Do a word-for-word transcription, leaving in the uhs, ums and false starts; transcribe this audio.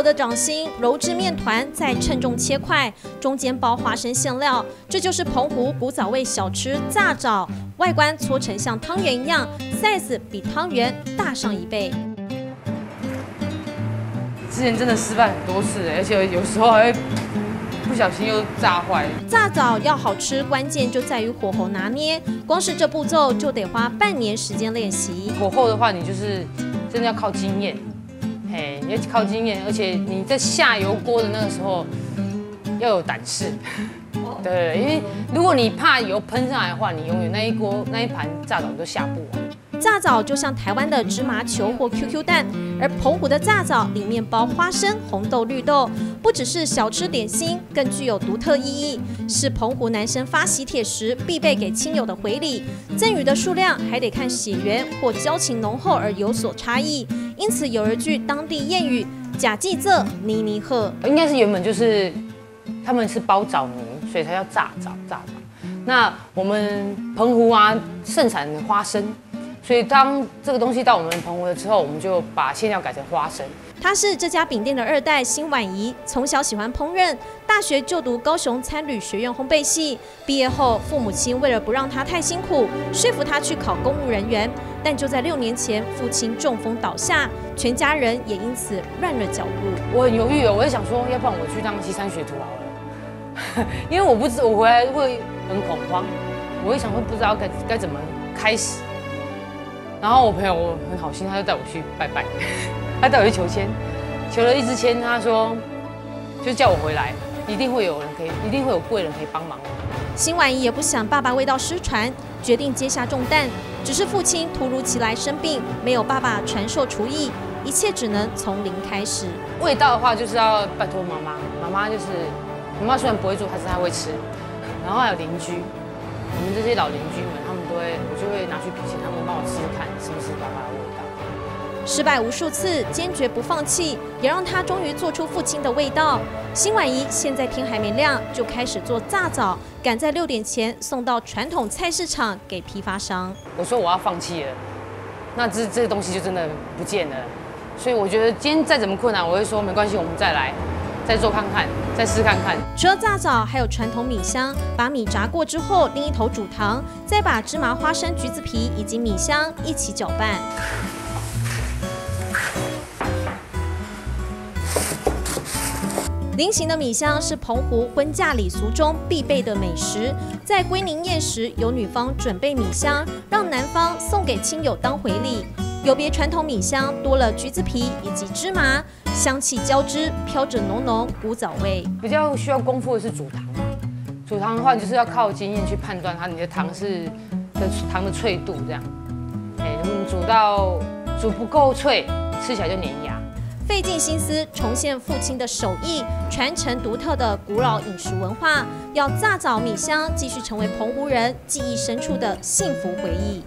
油的掌心揉至面团，再称重切块，中间包花生馅料。这就是澎湖古早味小吃炸枣，外观搓成像汤圆一样 ，size 比汤圆大上一倍。之前真的失败很多次，而且有时候还会不小心又炸坏。炸枣要好吃，关键就在于火候拿捏，光是这步骤就得花半年时间练习。火候的话，你就是真的要靠经验。 哎，你要靠经验，而且你在下油锅的那个时候要有胆识，对，因为如果你怕油喷上来的话，你永远那一锅那一盘炸枣都下不完。炸枣就像台湾的芝麻球或 Q Q 蛋，而澎湖的炸枣里面包花生、红豆、绿豆，不只是小吃点心，更具有独特意义，是澎湖男生发喜帖时必备给亲友的回礼。赠予的数量还得看血缘或交情浓厚而有所差异。 因此有一句当地谚语“假祭这泥泥鹤”，应该是原本就是他们是包枣泥，所以才叫炸枣炸枣。那我们澎湖啊盛产花生，所以当这个东西到我们澎湖了之后，我们就把馅料改成花生。他是这家饼店的二代辛婉仪，从小喜欢烹饪，大学就读高雄餐旅学院烘焙系。毕业后，父母亲为了不让他太辛苦，说服他去考公务人员。 但就在六年前，父亲中风倒下，全家人也因此乱了脚步。我很犹豫哦，我就想说，要不然我去当西山学徒好了，因为我不知我回来会很恐慌，我也想会不知道该该怎么开始。然后我朋友我很好心，他就带我去拜拜，他带我去求签，求了一支签，他说就叫我回来，一定会有人可以，一定会有贵人可以帮忙我。辛婉仪也不想爸爸味道失传，决定接下重担。 只是父亲突如其来生病，没有爸爸传授厨艺，一切只能从零开始。味道的话，就是要拜托妈妈。妈妈就是，妈妈虽然不会做，但是她会吃。然后还有邻居，我们这些老邻居们，他们都会，我就会拿去给他们帮我吃吃看，是不是爸爸的味道。失败无数次，坚决不放弃，也让他终于做出父亲的味道。辛婉仪现在天还没亮，就开始做炸枣。 赶在六点前送到传统菜市场给批发商。我说我要放弃了，那这这个东西就真的不见了。所以我觉得今天再怎么困难，我会说没关系，我们再来，再做看看，再试看看。除了炸枣，还有传统米香，把米炸过之后另一头煮糖，再把芝麻、花生、橘子皮以及米香一起搅拌。菱形的米香是澎湖婚嫁礼俗中必备的美食，在归宁宴时，由女方准备米香，让男方送给亲友当回礼。有别传统米香，多了橘子皮以及芝麻，香气交织，飘着浓浓古早味。比较需要功夫的是煮糖，煮糖的话就是要靠经验去判断它你的糖是的糖的脆度这样。哎，煮到煮不够脆，吃起来就黏牙。 费尽心思重现父亲的手艺，传承独特的古老饮食文化，要炸枣米香继续成为澎湖人记忆深处的幸福回忆。